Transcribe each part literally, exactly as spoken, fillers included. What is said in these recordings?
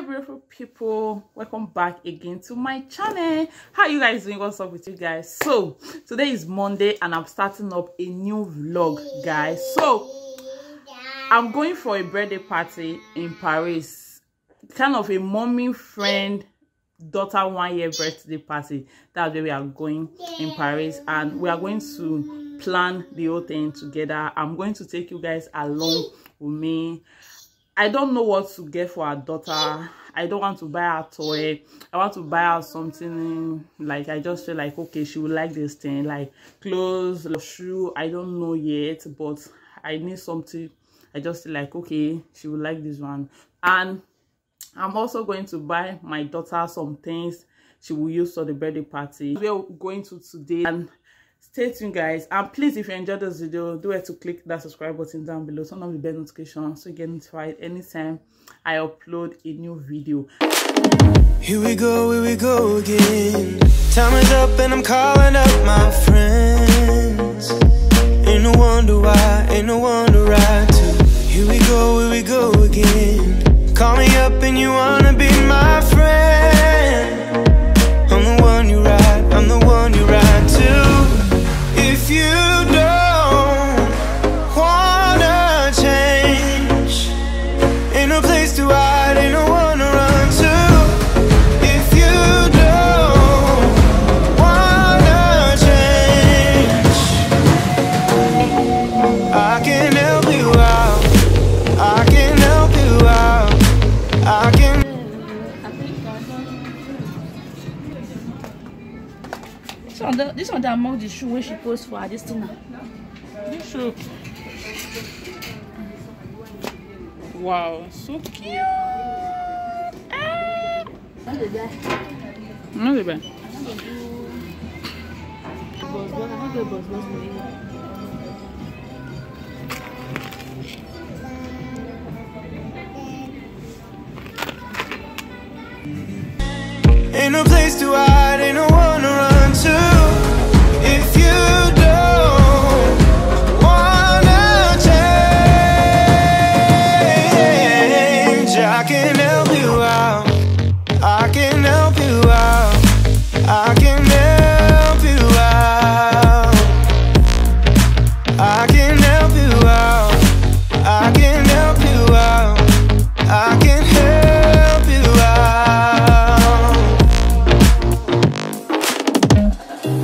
my beautiful people, welcome back again to my channel. How are you guys doing? What's up with you guys? So today is Monday and I'm starting up a new vlog, guys. So I'm going for a birthday party in Paris, kind of a mommy friend daughter one year birthday party. That's where we are going in Paris, and we are going to plan the whole thing together. I'm going to take you guys along with me. I don't know what to get for our daughter. I don't want to buy her a toy. I want to buy her something like I just feel like, okay, she will like this thing, like clothes or shoe. I don't know yet, but I need something. I just feel like, okay, she will like this one. And I'm also going to buy my daughter some things she will use for the birthday party. We're going to today, and stay tuned, guys. And please, if you enjoyed this video, do it to click that subscribe button down below, turn on the bell notification so you get notified anytime I upload a new video. Here we go, here we go again. Time is up and I'm calling up my friends. Ain't no wonder why, ain't no wonder why too. Here we go, here we go again. Call me up and you wanna be my friend. I'm the one you ride, I'm the one you ride to. If you don't wanna change, ain't no place to hide, ain't no one to run to. If you don't wanna change, I can help you out, I can help you out, I can. This one, this one that among the shoe when she goes for her, this thing now. This shoe. Wow, so cute! Ah. Not the bad. Ain't no place to hide, ain't no one to run to.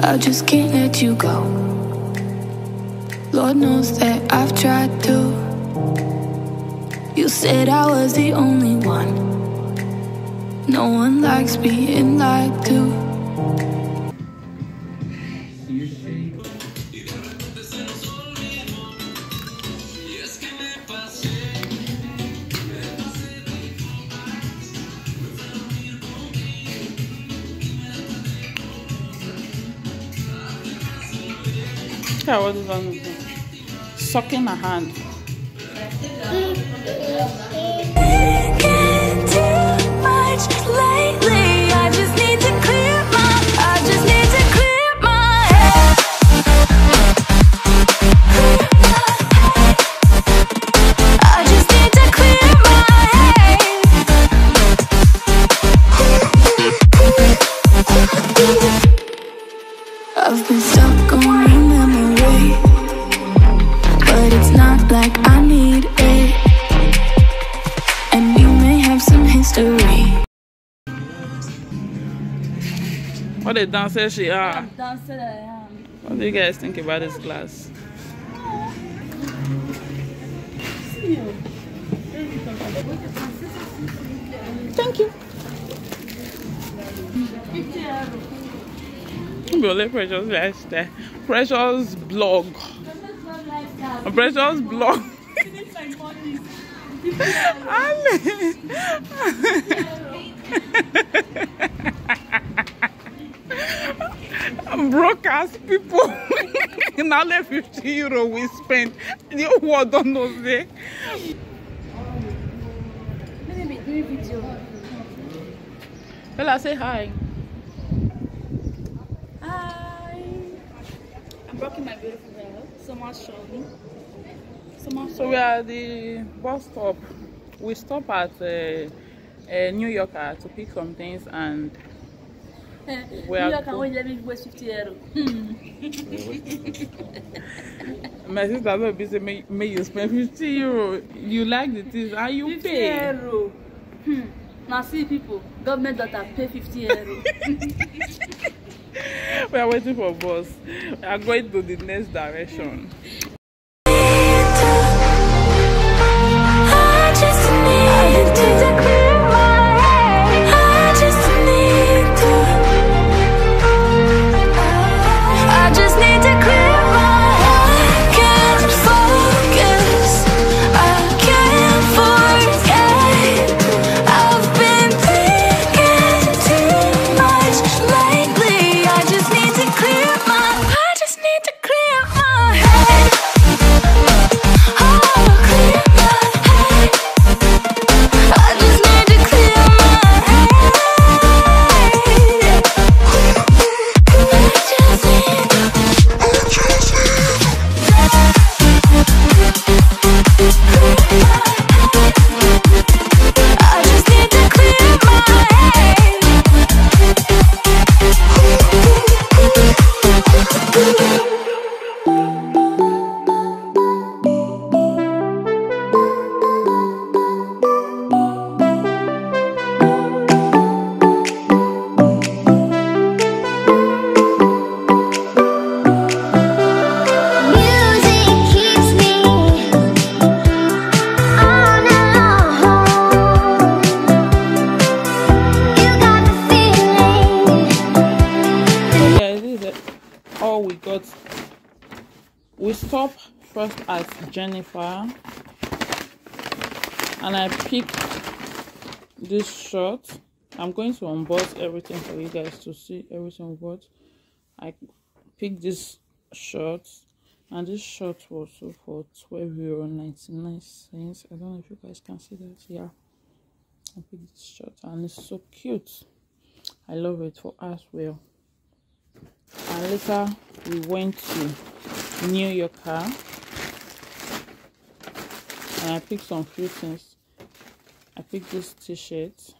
I just can't let you go. Lord knows that I've tried to. You said I was the only one. No one likes being lied to. I was sucking my hand. It can't do much lately. I just need to clear my, I just need to clear my head. I just need to clear my head. I've been stuck on you. But it's not like I need it. And you may have some history. What a dancer she are. What a dancer I am. What do you guys think about this glass? Thank you. Precious lifestyle, precious blog, precious blog. Broke ass people. Now let fifty euro we spend. The whole world don't know there. Well, I say hi. Rocking my beautiful hair. Someone showed me. Someone showed me. So we are at the bus stop. We stop at uh, uh, New Yorker to pick some things, and New Yorker always let me waste fifty euros. My sister will be saying, may, may you spend fifty euro. You like the things, and you pay. fifty euro. Hmm. Now see people, government daughter pay fifty euro. We are waiting for bus. We are going to the next direction. We stop first at Jennifer, and I picked this shirt. I'm going to unbox everything for you guys to see everything. What I picked this shirt, and this shirt was for twelve euro ninety-nine cents. I don't know if you guys can see that. Yeah, I picked this shirt, and it's so cute. I love it for as well. And later we went to New Yorker, and I picked some few things. I picked this t-shirt.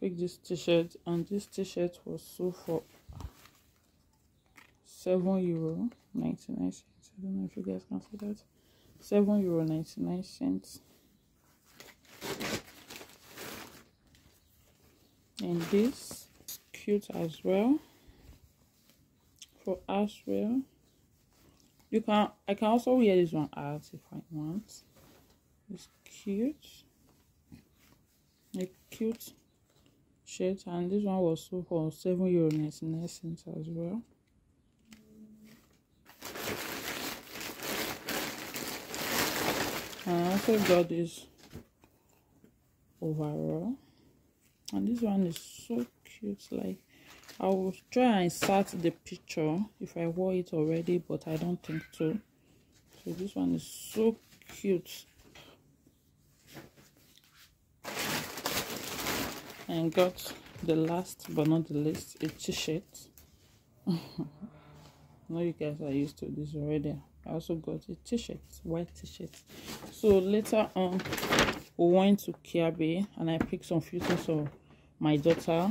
Picked this t-shirt, and this t-shirt was sold for seven euro ninety-nine cents. I don't know if you guys can see that. seven euro ninety-nine cents. And this is cute as well. For as well, you can I can also wear this one out if I want. It's cute, a cute shirt, and this one was sold for seven euro ninety nine cents as well. And I also got this overall, and this one is so cute. Like, I will try and insert the picture if I wore it already, but I don't think so. So this one is so cute. And got the last but not the least, a t-shirt. I know you guys are used to this already. I also got a t-shirt, white t-shirt. So later on, we went to Kyabe, and I picked some few things for my daughter.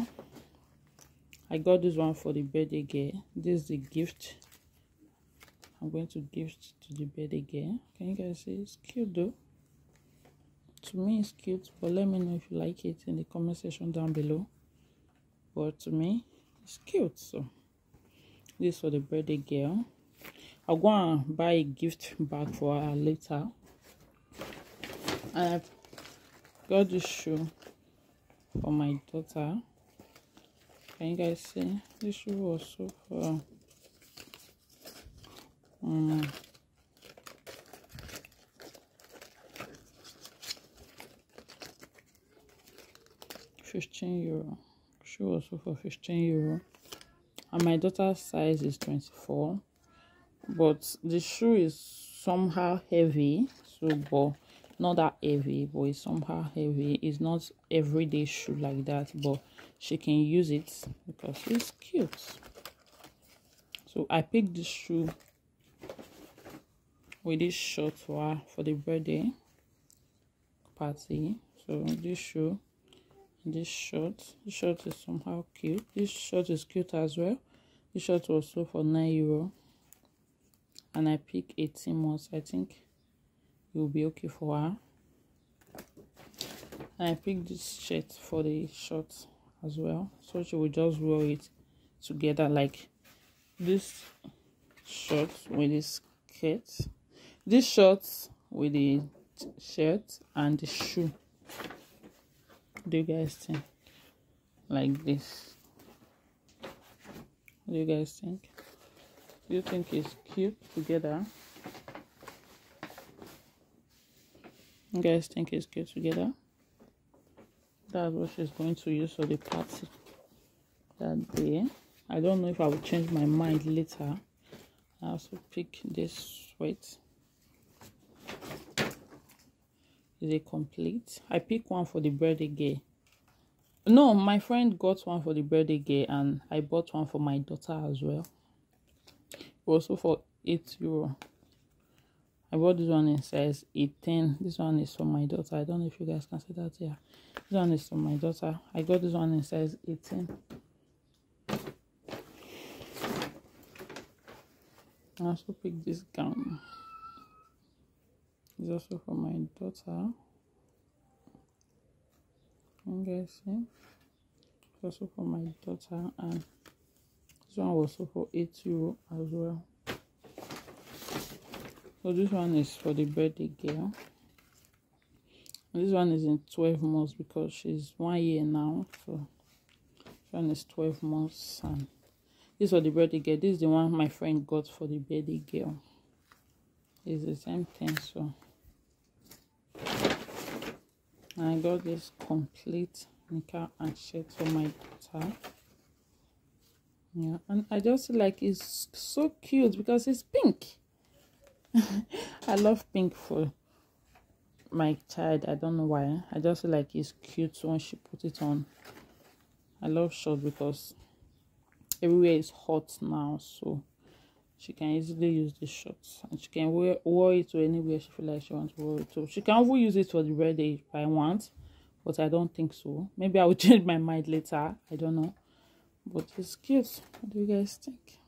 I got this one for the birthday girl. This is the gift I'm going to gift to the birthday girl. Can you guys see? It's cute though. To me it's cute, but let me know if you like it in the comment section down below. But to me it's cute. So this is for the birthday girl. I'll go and buy a gift bag for her later. And I got this shoe for my daughter. Can you guys see? This shoe was so for um, fifteen euro. Shoe was so for fifteen euro, and my daughter's size is twenty-four. But the shoe is somehow heavy, so but not that heavy, but it's somehow heavy. It's not everyday shoe like that, but she can use it because it's cute. So I picked this shoe with this short for her for the birthday. party. So this shoe, this shirt, this shirt is somehow cute. This shirt is cute as well. This shirt was sold for nine euro, and I picked eighteen months. I think it will be okay for her. And I picked this shirt for the short as well, so she will just wear it together, like this shirt with the skirt, this shirt with the shirt and the shoe. Do you guys think? Like this. Do you guys think? Do you think it's cute together? You guys think it's cute together? That's what she's going to use for the party that day. I don't know if I will change my mind later. I also pick this sweat. Is it complete? I picked one for the birthday girl. No, my friend got one for the birthday girl, and I bought one for my daughter as well. Also for eight euro. I bought this one in size eighteen. This one is for my daughter. I don't know if you guys can see that here. This one is for my daughter. I got this one in size eighteen. I also picked this gown. It's also for my daughter. You guys see? It's also for my daughter, and this one was also for eight euro as well. So this one is for the birthday girl. And this one is in twelve months because she's one year now. So this one is twelve months, and this for the birthday girl. This is the one my friend got for the birthday girl. It's the same thing, so I got this complete nikah and shirt for my daughter. Yeah, and I just like it's so cute because it's pink. I love pink for my child. I don't know why. I just like it's cute when she put it on. I love shorts because everywhere is hot now, so she can easily use the shorts, and she can wear, wear it to anywhere she feels like she wants to wear it to. She can even use it for the birthday if I want, but I don't think so. Maybe I will change my mind later. I don't know, but it's cute. What do you guys think?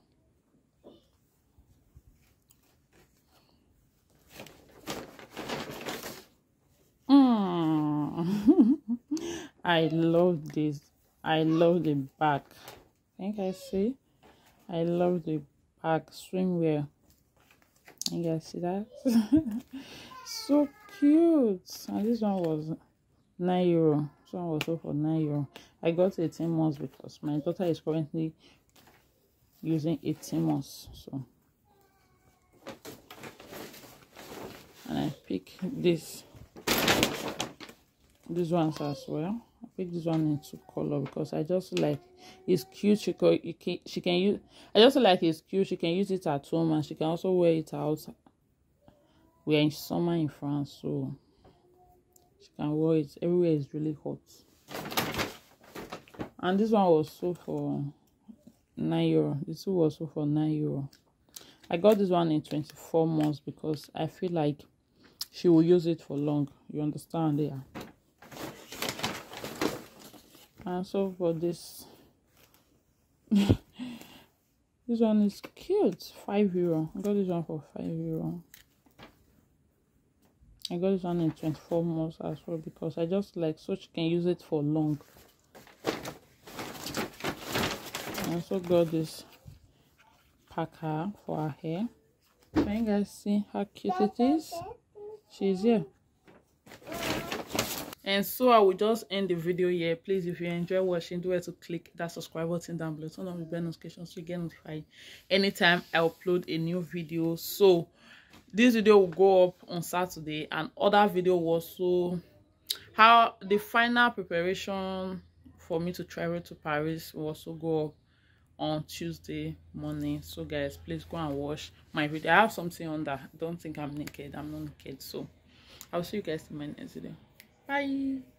Mm. I love this. I love the back. I think I see. I love the back swimwear. You guys see that? So cute. And this one was nine euro. This one was sold for nine euro. I got eighteen months because my daughter is currently using eighteen months. So, and I pick this. These ones as well. I picked this one in two color because I just like it's cute. She can, she can use. I just like it's cute. She can use it at home, and she can also wear it out. We are in summer in France, so she can wear it everywhere. It's really hot. And this one was sold for nine euro. This one was sold for nine euro. I got this one in twenty-four months because I feel like she will use it for long. You understand, there. Yeah. And so for this, this one is cute, five euro. I got this one for five euro. I got this one in twenty-four months as well because I just like so she can use it for long. I also got this packer for her hair. Can you guys see how cute it is? She's here. And so I will just end the video here. Please, if you enjoy watching, do it to click that subscribe button down below. Turn on the bell notifications so you get notified anytime I upload a new video. So this video will go up on Saturday, and other video was so how the final preparation for me to travel to Paris will also go up on Tuesday morning. So guys, please go and watch my video. I have something on that. Don't think I'm naked. I'm not naked. So I'll see you guys in my next video. Bye.